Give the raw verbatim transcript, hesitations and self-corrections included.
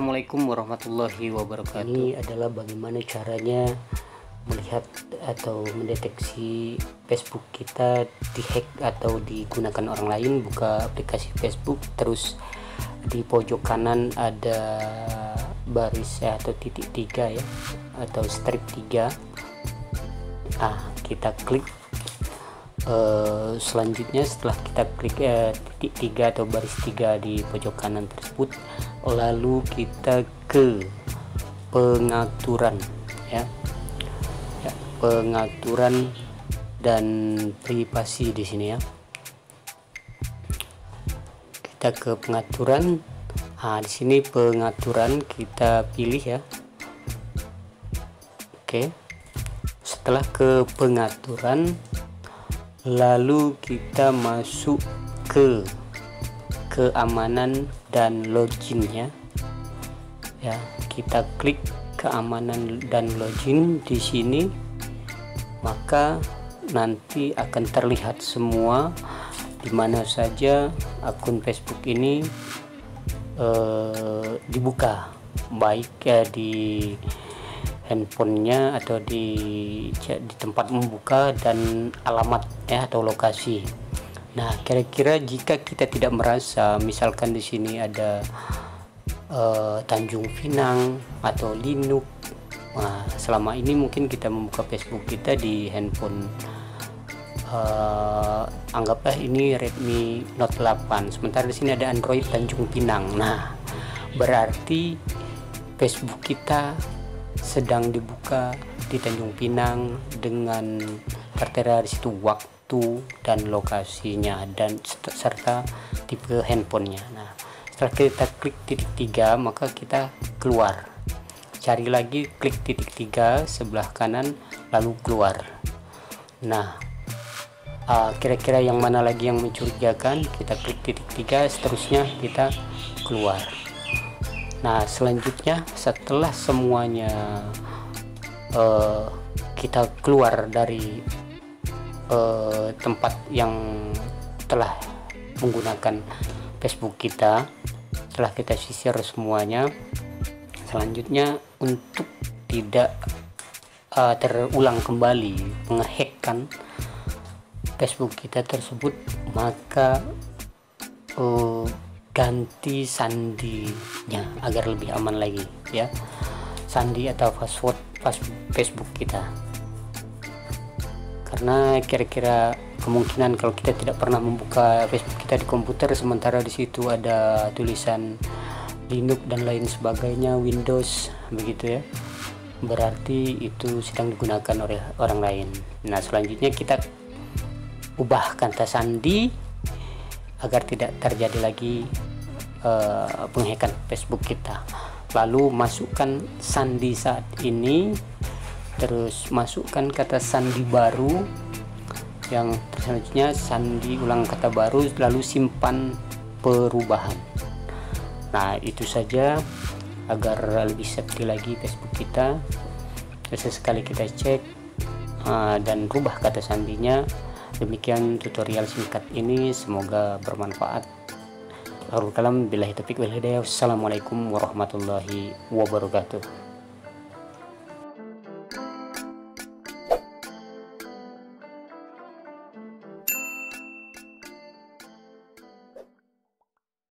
Assalamualaikum warahmatullahi wabarakatuh. Ini adalah bagaimana caranya melihat atau mendeteksi Facebook kita dihack atau digunakan orang lain. Buka aplikasi Facebook, terus di pojok kanan ada baris ya, atau titik tiga ya, atau strip tiga. Nah, kita klik. Uh, selanjutnya setelah kita klik uh, titik tiga atau baris tiga di pojok kanan tersebut, lalu kita ke pengaturan ya, ya pengaturan dan privasi di sini ya. Kita ke pengaturan. Nah, di sini pengaturan kita pilih ya. Oke. Setelah ke pengaturan, lalu kita masuk ke keamanan dan loginnya ya. Kita klik keamanan dan login di sini, maka nanti akan terlihat semua dimana saja akun Facebook ini eh, dibuka, baik ya di handphonenya atau di, di tempat membuka dan alamat ya, atau lokasi. Nah, kira-kira jika kita tidak merasa, misalkan di sini ada uh, Tanjung Pinang atau Linux. Nah, selama ini mungkin kita membuka Facebook kita di handphone, uh, anggaplah ini Redmi Note delapan. Sementara di sini ada Android Tanjung Pinang. Nah, berarti Facebook kita sedang dibuka di Tanjung Pinang dengan tertera di situ waktu dan lokasinya dan serta tipe handphonenya. Nah, setelah kita klik titik tiga, maka kita keluar. Cari lagi, klik titik tiga sebelah kanan, lalu keluar. Nah, kira-kira yang mana lagi yang mencurigakan? Kita klik titik tiga, seterusnya kita keluar. Nah, selanjutnya setelah semuanya uh, kita keluar dari uh, tempat yang telah menggunakan Facebook kita, setelah kita sisir semuanya, selanjutnya untuk tidak uh, terulang kembali menghackkan Facebook kita tersebut, maka uh, ganti sandinya agar lebih aman lagi ya, sandi atau password Facebook kita, karena kira-kira kemungkinan kalau kita tidak pernah membuka Facebook kita di komputer, sementara di situ ada tulisan Linux dan lain sebagainya, Windows begitu ya, berarti itu sedang digunakan oleh orang lain. Nah, selanjutnya kita ubah kata sandi agar tidak terjadi lagi uh, penghackan Facebook kita. Lalu masukkan sandi saat ini, terus masukkan kata sandi baru yang selanjutnya, sandi ulang kata baru, lalu simpan perubahan. Nah, itu saja agar lebih safety lagi Facebook kita. Sesekali kita cek uh, dan rubah kata sandinya. Demikian tutorial singkat ini, semoga bermanfaat. Akhirul kalam, billahi taufiq wal hidayah. Wassalamualaikum warahmatullahi wabarakatuh.